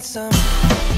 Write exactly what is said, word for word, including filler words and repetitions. need some